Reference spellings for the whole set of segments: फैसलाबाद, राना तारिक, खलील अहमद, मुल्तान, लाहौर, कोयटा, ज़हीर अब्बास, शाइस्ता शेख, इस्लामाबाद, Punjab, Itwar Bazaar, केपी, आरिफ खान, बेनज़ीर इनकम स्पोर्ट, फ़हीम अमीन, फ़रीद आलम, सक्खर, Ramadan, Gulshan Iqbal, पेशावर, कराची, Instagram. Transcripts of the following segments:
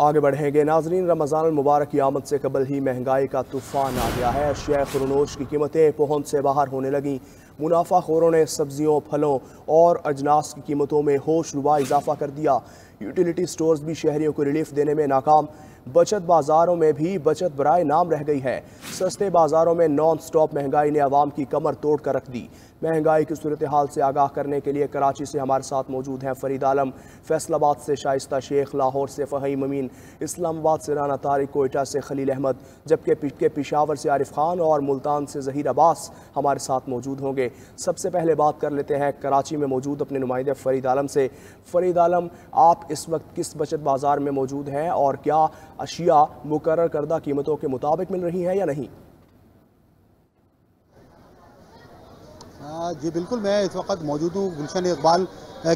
आगे बढ़ेंगे नाजरीन, रमज़ान मुबारक की आमद से कबल ही महंगाई का तूफ़ान आ गया है। अशिया ख़ुरूनोश की कीमतें पहुंच से बाहर होने लगीं। मुनाफाखोरों ने सब्जियों, फलों और अजनास की कीमतों में होशरुबा इजाफा कर दिया। यूटिलिटी स्टोर्स भी शहरियों को रिलीफ देने में नाकाम। बचत बाज़ारों में भी बचत बराए नाम रह गई है। सस्ते बाज़ारों में नॉन स्टॉप महंगाई ने आवाम की कमर तोड़ कर रख दी। महंगाई की सूरत हाल से आगाह करने के लिए कराची से हमारे साथ मौजूद हैं फ़रीद आलम, फैसलाबाद से शाइस्ता शेख, लाहौर से फ़हीम अमीन, इस्लामाबाद से राना तारिक, कोयटा से खलील अहमद, जबकि पेशावर से आरिफ खान और मुल्तान से ज़हीर अब्बास हमारे साथ मौजूद होंगे। सबसे पहले बात कर लेते हैं कराची में मौजूद अपने नुमाइंदे फ़रीद आलम से। फ़रीद आलम, आप इस वक्त किस बचत बाज़ार में मौजूद हैं और क्या अशिया मुकर्रर करदा कीमतों के मुताबिक मिल रही हैं या नहीं? जी बिल्कुल, मैं इस वक्त मौजूद हूँ गुलशन इकबाल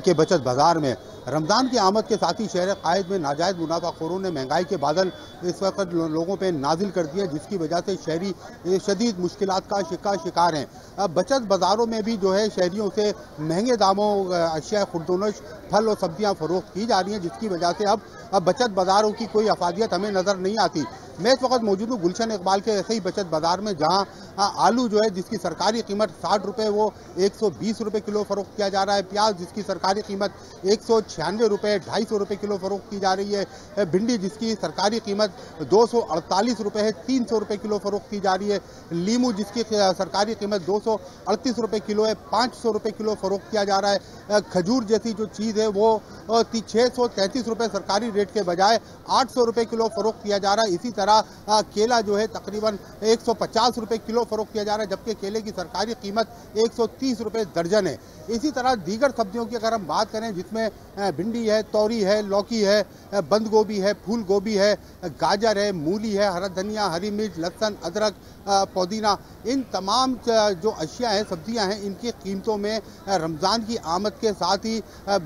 के बचत बाज़ार में। रमज़ान की आमद के साथ ही शहर कायद में नाजायज़ मुनाफाखोरों ने महंगाई के बादल इस वक्त लोगों पर नाजिल कर दिए, जिसकी वजह से शहरी शदीद मुश्किलात का शिकार हैं। अब बचत बाज़ारों में भी जो है शहरियों से महंगे दामों अशिया खुर्दोनश, फल और सब्जियां फ़रोख्त की जा रही हैं, जिसकी वजह से अब बचत बाज़ारों की कोई अफादियत हमें नज़र नहीं आती। मैं इस वक्त मौजूद हूँ गुलशन इकबाल के ऐसे ही बचत बाज़ार में, जहाँ आलू जो है जिसकी सरकारी कीमत 60 रुपये वो 120 रुपये किलो फ़रोख्त किया जा रहा है। प्याज जिसकी सरकारी कीमत 196 रुपये 250 रुपये किलो फ़रोख्त की जा रही है। भिंडी जिसकी सरकारी कीमत 248 रुपये है, 300 रुपये किलो फ़रोख्त की जा रही है। लीमू जिसकी सरकारी कीमत 238 रुपये किलो है, 500 रुपये किलो फ़रोख्त किया जा रहा है। खजूर जैसी जो चीज़ है वो 633 रुपये सरकारी रेट के बजाय 800 रुपये किलो फ़रोख्त किया जा रहा है। इसी तरह केला जो है तकरीबन 150 रुपये किलो फ़रोख्त किया जा रहा है, जबकि केले की सरकारी कीमत 130 रुपये दर्जन है। इसी तरह दीगर सब्जियों की अगर हम बात करें, जिसमें भिंडी है, तोरी है, लौकी है, बंद गोभी है, फूल गोभी है, गाजर है, मूली है, हरा धनिया, हरी मिर्च, लहसुन, अदरक, पुदीना, इन तमाम जो अशिया हैं, सब्जियां हैं, इनकी कीमतों में रमज़ान की आमद के साथ ही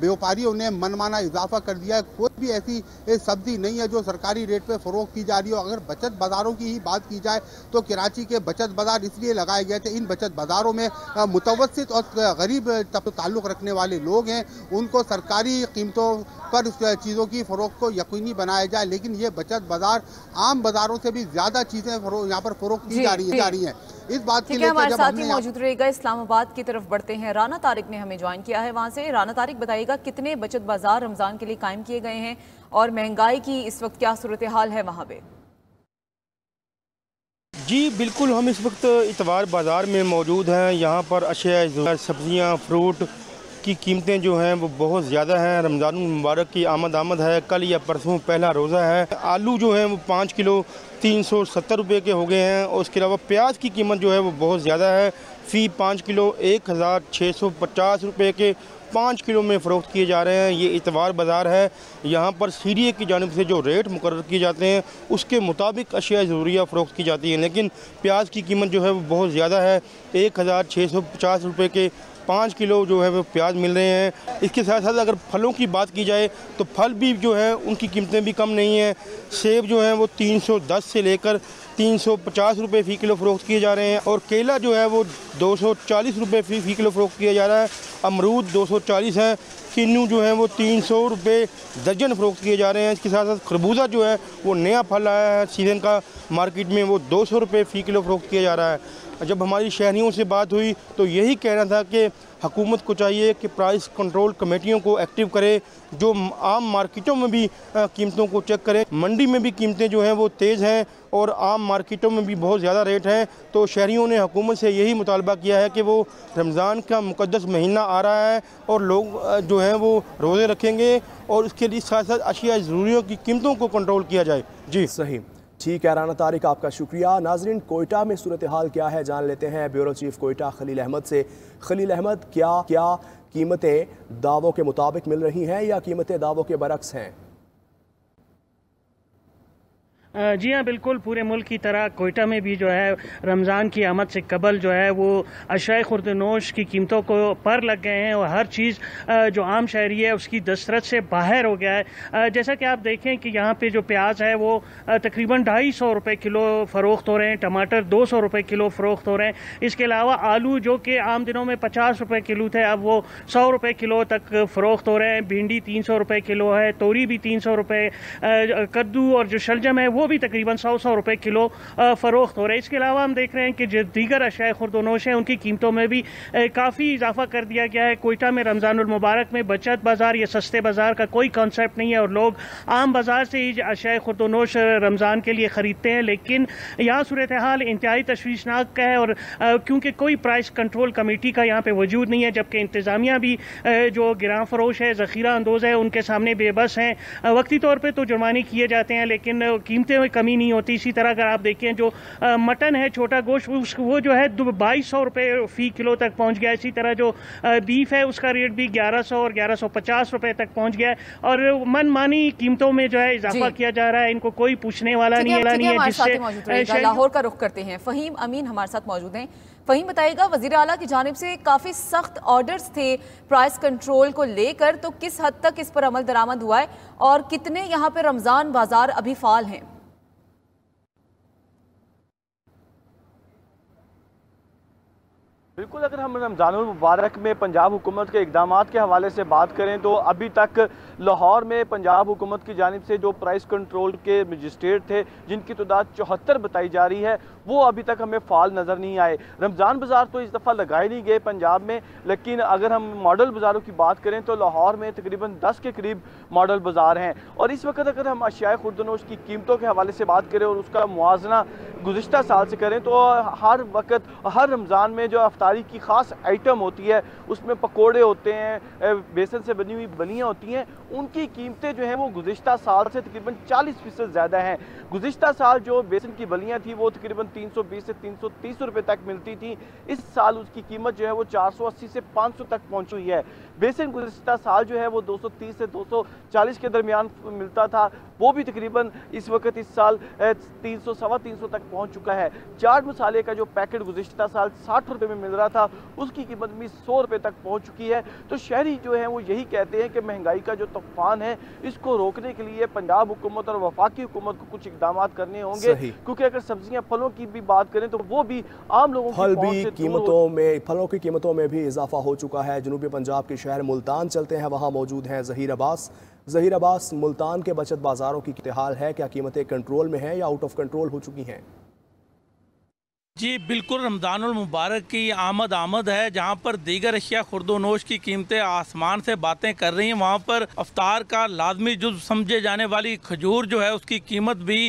व्यापारियों ने मनमाना इजाफा कर दिया है। कोई भी ऐसी सब्ज़ी नहीं है जो सरकारी रेट पर फ़रोख्त की जा रही हो। अगर बचत बाज़ारों की ही बात की जाए तो कराची के बचत बाज़ार इसलिए लगाए गए थे, इन बचत बाज़ारों में मुतवसत और गरीब ताल्लुक़ रखने वाले लोग हैं, उनको सरकारी कीमतों पर चीज़ों की फ़रोख्त को यकीनी बनाया जाए। लेकिन ये बचत बाज़ार आम बाज़ारों से भी ज़्यादा चीज़ें यहाँ पर फ़रोख्त की जा रही हैं। इस बात के लिए हमारे साथ ही मौजूद रहेगा। इस्लामाबाद की तरफ बढ़ते हैं, राना तारिक ने हमें ज्वाइन किया है वहाँ से। राना तारिक, बताइएगा कितने बचत बाज़ार रमज़ान के लिए कायम किए गए हैं और महंगाई की इस वक्त क्या सूरत हाल है वहाँ पे? जी बिल्कुल, हम इस वक्त इतवार बाज़ार में मौजूद हैं। यहाँ पर अशिया, सब्ज़ियाँ, फ्रूट की कीमतें जो हैं वो बहुत ज़्यादा हैं। रमज़ान मुबारक की आमद है, कल या परसों पहला रोज़ा है। आलू जो है वो 5 किलो 370 रुपये के हो गए हैं। और उसके अलावा प्याज की कीमत जो है वो बहुत ज़्यादा है। फ़ी 5 किलो 1650 रुपये के 5 किलो में फ़रोख्त किए जा रहे हैं। ये इतवार बाज़ार है, यहाँ पर सीरिया की जानिब से जो रेट मुकर्रर किए जाते हैं उसके मुताबिक अशिया ज़रूरिया फ़रोख्त की जाती है। लेकिन प्याज की कीमत जो है वो बहुत ज़्यादा है, 1650 रुपये के 5 किलो जो है वो प्याज मिल रहे हैं। इसके साथ साथ अगर फलों की बात की जाए तो फल भी जो है उनकी कीमतें भी कम नहीं हैं। सेब जो हैं वो 310 से लेकर 350 रुपये फ़ी किलो फ़रोख्त किए जा रहे हैं। और केला जो है वो 240 रुपये फ़ी किलो फ़रोख्त किया जा रहा है। अमरूद 240 है। किन्नू जो है वो 300 रुपये दर्जन फ़रोख्त किए जा रहे हैं। इसके साथ साथ खरबूजा जो है वो नया फल आया है सीज़न का, मार्केट में वो 200 रुपये फ़ी किलो फ़रोख्त किया जा रहा है। जब हमारी शहरियों से बात हुई तो यही कहना था कि हुकूमत को चाहिए कि प्राइस कंट्रोल कमेटियों को एक्टिव करे, जो आम मार्केटों में भी कीमतों को चेक करें। मंडी में भी कीमतें जो हैं वो तेज़ हैं और आम मार्केटों में भी बहुत ज़्यादा रेट हैं। तो शहरियों ने हुकूमत से यही मुतालबा किया है कि वो रमज़ान का मुकद्दस महीना आ रहा है और लोग जो हैं वो रोज़े रखेंगे और उसके लिए साथ साथ अशिया ज़रूरियों की कीमतों को कंट्रोल किया जाए। जी सही, ठीक है राना तारिक, आपका शुक्रिया। नाजरीन, कोयटा में सूरत हाल क्या है जान लेते हैं ब्यूरो चीफ कोयटा खलील अहमद से। खलील अहमद, क्या कीमतें दावों के मुताबिक मिल रही हैं या कीमतें दावों के बरक्स हैं? जी हाँ, बिल्कुल पूरे मुल्क की तरह कोयटा में भी जो है रमज़ान की आमद से कबल जो है वो अशय खुर्दनोश की कीमतों को पर लग गए हैं और हर चीज़ जो आम शहरी है उसकी दस्तरस से बाहर हो गया है। जैसा कि आप देखें कि यहाँ पे जो प्याज है वो तकरीबन 250 रुपये किलो फ़रोख्त हो रहे हैं, टमाटर 200 रुपये किलो फ़रोख्त हो रहे हैं। इसके अलावा आलू जो कि आम दिनों में 50 रुपये किलो थे, अब वो 100 रुपये किलो तक फ़रोख्त हो रहे हैं। भिंडी 300 रुपये किलो है, तोरी भी 300 रुपये, कद्दू और जो शलजम है वो भी तकरीबन 100 रुपये किलो फ़रोख्त हो रहे हैं। इसके अलावा हम देख रहे हैं कि जो दीगर अशिया खुर्दोनोश हैं उनकी कीमतों में भी काफ़ी इजाफा कर दिया गया है। कोयटा में रमज़ानुल मुबारक में बचत बाज़ार या सस्ते बाज़ार का कोई कॉन्सेप्ट नहीं है और लोग आम बाज़ार से ही अशिया खुर्दोनोश रमज़ान के लिए ख़रीदते हैं, लेकिन यहाँ सूरत हाल इंतहाई तशवीशनाक है और क्योंकि कोई प्राइस कंट्रोल कमेटी का यहाँ पर वजूद नहीं है, जबकि इंतज़ामिया भी जो गिरां फरोश है, ज़ख़ीरा अंदोज है, उनके सामने बेबस हैं। वक्ती तौर पर तो जुर्माने किए जाते हैं लेकिन कीमतें में कमी नहीं होती। इसी तरह अगर आप देखें जो मटन है, छोटा गोश्त, वो जो है 2200 रुपये फ़ी किलो तक पहुंच गया। इसी तरह जो बीफ है उसका रेट भी 1100 और 1150 रुपये तक पहुंच गया है और मनमानी कीमतों में जो है इजाफा किया जा रहा है, इनको कोई पूछने वाला नहीं है। जिससे लाहौर का रुख करते हैं, फ़हीम अमीन हमारे साथ मौजूद हैं। फ़हीम बताइएगा, वज़ीर आला की जानिब से काफ़ी सख्त ऑर्डर्स थे प्राइस कंट्रोल को लेकर, तो किस हद तक इस पर अमल दरामद हुआ है और कितने यहाँ पर रमज़ान बाज़ार अभी फ़ाल हैं? बिल्कुल, अगर हम रमज़ानुल मुबारक में पंजाब हुकूमत के इकदाम के हवाले से बात करें तो अभी तक लाहौर में पंजाब हुकूमत की जानिब से जो प्राइस कंट्रोल के मजिस्ट्रेट थे जिनकी तादाद 74 बताई जा रही है, वो अभी तक हमें फ़ाल नज़र नहीं आए। रमज़ान बाज़ार तो इस दफ़ा लगाए नहीं गए पंजाब में, लेकिन अगर हम मॉडल बाज़ारों की बात करें तो लाहौर में तकरीबन 10 के करीब मॉडल बाज़ार हैं। और इस वक्त अगर हम अशिया खुर्दनोश की कीमतों के हवाले से बात करें और उसका मुआजना गुज़िश्ता साल से करें तो हर वक्त हर रमज़ान में जो अफ्तारी की ख़ास आइटम होती है, उसमें पकोड़े होते हैं, बेसन से बनी हुई बनियाँ होती हैं, उनकी कीमतें जो हैं वो गुज़िश्ता साल से तकरीबन 40% ज़्यादा हैं। गुज़िश्ता साल जो बेसन की बलियाँ थी वो तकरीबन 320 से 330 रुपये तक मिलती थी, इस साल उसकी कीमत जो है वो 480 से 500 तक पहुँच हुई है। बेसन गुज़िश्ता साल जो है वो 230 से 240 के दरमियान मिलता था, वो भी तकरीबन इस वक्त इस साल 300 सवा 300 तक पहुँच चुका है। चाट मसाले का जो पैकेट गुज़िश्ता साल 60 रुपये में मिल रहा था, उसकी कीमत भी 100 रुपये तक पहुँच चुकी है। तो शहरी जो है वो यही कहते हैं कि महंगाई का जो तूफान है, इसको रोकने के लिए पंजाब हुकूमत और वफाकी हुकूमत को कुछ इकदाम करने होंगे, क्योंकि अगर सब्जियां फलों की भी बात करें तो वो भी आम लोगों की पहुंच से कीमतों में, फलों की कीमतों में भी इजाफा हो चुका है। जनूबी पंजाब के शहर मुल्तान चलते हैं, वहाँ मौजूद हैं ज़हीर अब्बास। मुल्तान के बचत बाजारों की क्या हाल है, क्या कीमतें कंट्रोल में हैं या आउट ऑफ कंट्रोल हो चुकी हैं? जी बिल्कुल, रमज़ानुल मुबारक की आमद है, जहाँ पर दीगर अशिया खुर्दोनोश की कीमतें आसमान से बातें कर रही हैं, वहाँ पर अफ्तार का लाजमी जुज़ समझे जाने वाली खजूर जो है उसकी कीमत भी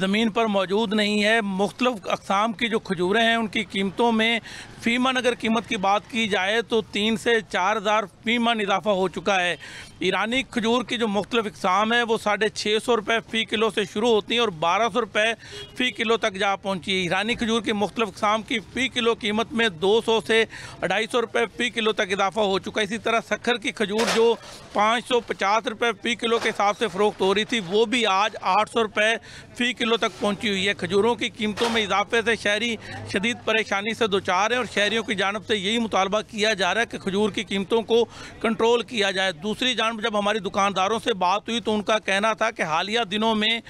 ज़मीन पर मौजूद नहीं है। मुख्तलिफ़ अक़साम की जो खजूरें हैं उनकी कीमतों में फ़ीमन अगर कीमत की बात की जाए तो 3 से 4000 फ़ीमन इजाफा हो चुका है। ईरानी खजूर की जो मुख्तलिफ़ अक़साम है वो 650 रुपये फ़ी किलो से शुरू होती हैं और 1200 रुपये फ़ी किलो तक जा पहुँची है। ईरानी खजूर की मुख्तलिफ़ अक़साम की फ़ी किलो कीमत में 200 से 250 रुपये फ़ी किलो तक इजाफा हो चुका है। इसी तरह सक्खर की खजूर जो 550 रुपये फ़ी किलो के हिसाब से फ़रोख्त हो रही थी, वो भी आज 800 रुपये फ़ी किलो तक पहुँची हुई है। खजूरों की कीमतों में इजाफे से शहरी शदीद परेशानी से दुचार हैं और शहरियों की जानब से यही मुतालबा किया जा रहा है कि खजूर की कीमतों को कंट्रोल किया जाए। दूसरी जानब जब हमारी दुकानदारों से बात हुई तो उनका कहना था कि हालिया दिनों में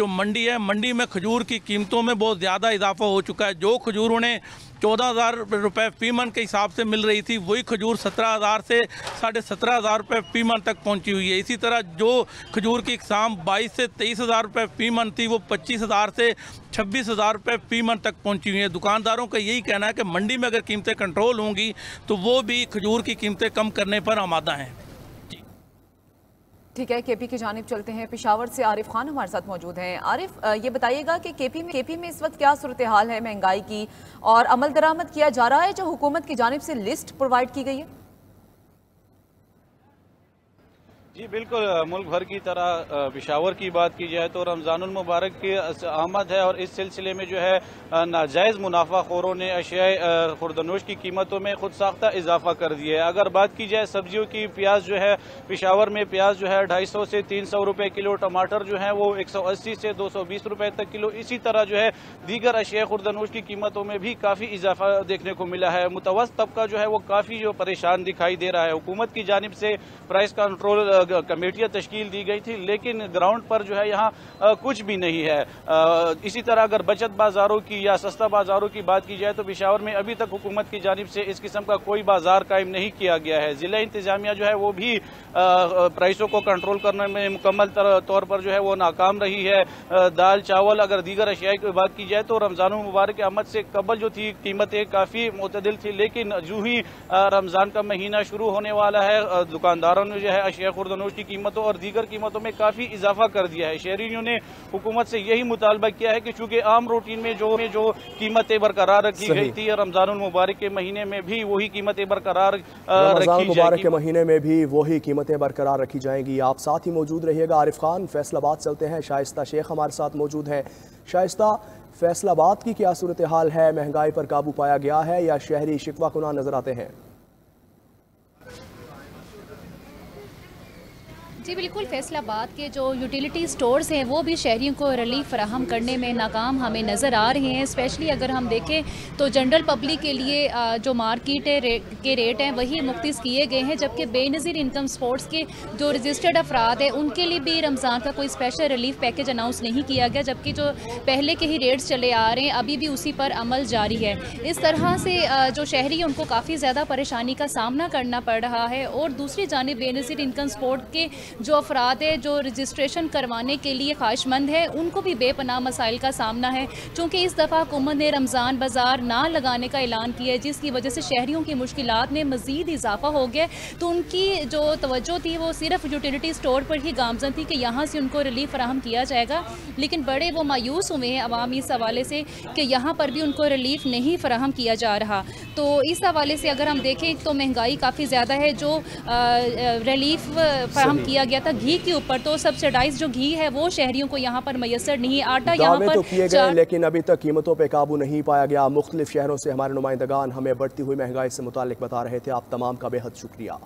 जो मंडी है, मंडी में खजूर की कीमतों में बहुत ज़्यादा इजाफा हो चुका है। जो खजूर उन्हें 14,000 रुपये फ़ीमन के हिसाब से मिल रही थी, वही खजूर 17,000 से 17,500 रुपये फ़ीमन तक पहुंची हुई है। इसी तरह जो खजूर की इकसाम 22 से 23,000 रुपये फ़ीमन थी, वो 25,000 से 26,000 रुपये फ़ीमन तक पहुंची हुई है। दुकानदारों का यही कहना है कि मंडी में अगर कीमतें कंट्रोल होंगी तो वो भी खजूर की कीमतें कम करने पर आमादा हैं। ठीक है, केपी की जानिब चलते हैं। पेशावर से आरिफ खान हमारे साथ मौजूद हैं। आरिफ, ये बताइएगा कि केपी में इस वक्त क्या सूरत हाल है महंगाई की और अमल दरामद किया जा रहा है जो हुकूमत की जानिब से लिस्ट प्रोवाइड की गई है? जी बिल्कुल, मुल्क भर की तरह पेशावर की बात की जाए तो रमज़ानुल मुबारक की आमद है और इस सिलसिले में जो है नाजायज़ मुनाफाखोरों ने अशियाए खुर्दनोश की कीमतों में खुद साख्ता इजाफा कर दिया है। अगर बात की जाए सब्जियों की, प्याज जो है पेशावर में प्याज जो है 250 से 300 रुपये किलो, टमाटर जो है वो 180 से 220 रुपये तक किलो, इसी तरह जो है दीगर अशियाए खुर्दनोश की कीमतों में भी काफ़ी इजाफा देखने को मिला है। मुतवस्त तबका जो है वो काफ़ी जो परेशान दिखाई दे रहा है। हुकूमत की जानिब से प्राइस कंट्रोल कमेटियां तश्कील दी गई थी लेकिन ग्राउंड पर जो है यहाँ कुछ भी नहीं है। इसी तरह अगर बचत बाजारों की या सस्ता बाजारों की बात की जाए तो पेशावर में अभी तक हुकूमत की जानिब से इस किस्म का कोई बाजार कायम नहीं किया गया है। जिला इंतजामिया जो है वो भी प्राइसों को कंट्रोल करने में मुकम्मल तौर पर जो है वो नाकाम रही है। दाल चावल अगर दीगर अशिया की बात की जाए तो रमज़ानुल मुबारक की आमद से कबल जो थी कीमतें काफ़ी मुतदिल थी लेकिन जो ही रमज़ान का महीना शुरू होने वाला है दुकानदारों ने जो है अशिया खुर्दनोश की कीमतों और दीगर कीमतों में काफ़ी इजाफा कर दिया है। शहरियों ने हुकूमत से यही मुतालबा किया है कि चूँकि आम रूटीन में जो कीमतें बरकरार रखी गई थी रमज़ानुल मुबारक के महीने में भी वही कीमतें बरकरार रमज़ानुल मुबारक के महीने में भी वही कीमतें बरकरार रखी जाएंगी। आप साथ ही मौजूद रहिएगा। आरिफ खान फैसलाबाद चलते हैं, शाइस्ता शेख हमारे साथ मौजूद हैं। शाइस्ता, फैसलाबाद की क्या सूरत हाल है? महंगाई पर काबू पाया गया है या शहरी शिकवा कुना नजर आते हैं? जी बिल्कुल, फैसलाबाद के जो यूटिलिटी स्टोर्स हैं वो भी शहरियों को रिलीफ फराहम करने में नाकाम हमें नज़र आ रहे हैं। स्पेशली अगर हम देखें तो जनरल पब्लिक के लिए जो मार्केट के रेट हैं वही मुख्तस किए गए हैं, जबकि बेनज़ीर इनकम स्पोर्ट्स के जो रजिस्टर्ड अफराद हैं उनके लिए भी रमज़ान का कोई स्पेशल रिलीफ पैकेज अनाउंस नहीं किया गया, जबकि जो पहले के ही रेट्स चले आ रहे हैं अभी भी उसी पर अमल जारी है। इस तरह से जो शहरी हैं उनको काफ़ी ज़्यादा परेशानी का सामना करना पड़ रहा है। और दूसरी जानिब बेनज़ीर इनकम स्पोर्ट के जो अफराद है जो रजिस्ट्रेशन करवाने के लिए ख्वाहिशमंद है उनको भी बेपनाह मसाइल का सामना है, क्योंकि इस दफ़ा हुकूमत ने रमज़ान बाज़ार ना लगाने का ऐलान किया है जिसकी वजह से शहरियों की मुश्किलात में मज़ीद इजाफा हो गया। तो उनकी जो तवज्जो थी वो सिर्फ यूटिलिटी स्टोर पर ही गामजन थी कि यहाँ से उनको रिलीफ फराहम किया जाएगा, लेकिन बड़े वो मायूस हुए हैं अवाम इस हवाले से कि यहाँ पर भी उनको रिलीफ नहीं फराहम किया जा रहा। तो इस हवाले से अगर हम देखें तो महंगाई काफ़ी ज़्यादा है। जो रिलीफ फराहम किया गया था घी के ऊपर, तो सब्सिडाइज जो घी है वो शहरियों को यहाँ पर मयसर नहीं, आटा यहाँ पर तो किए गए लेकिन अभी तक कीमतों पे काबू नहीं पाया गया। मुख्तलिफ शहरों से हमारे नुमाइंदगान हमें बढ़ती हुई महंगाई से मुतालिक बता रहे थे। आप तमाम का बेहद शुक्रिया।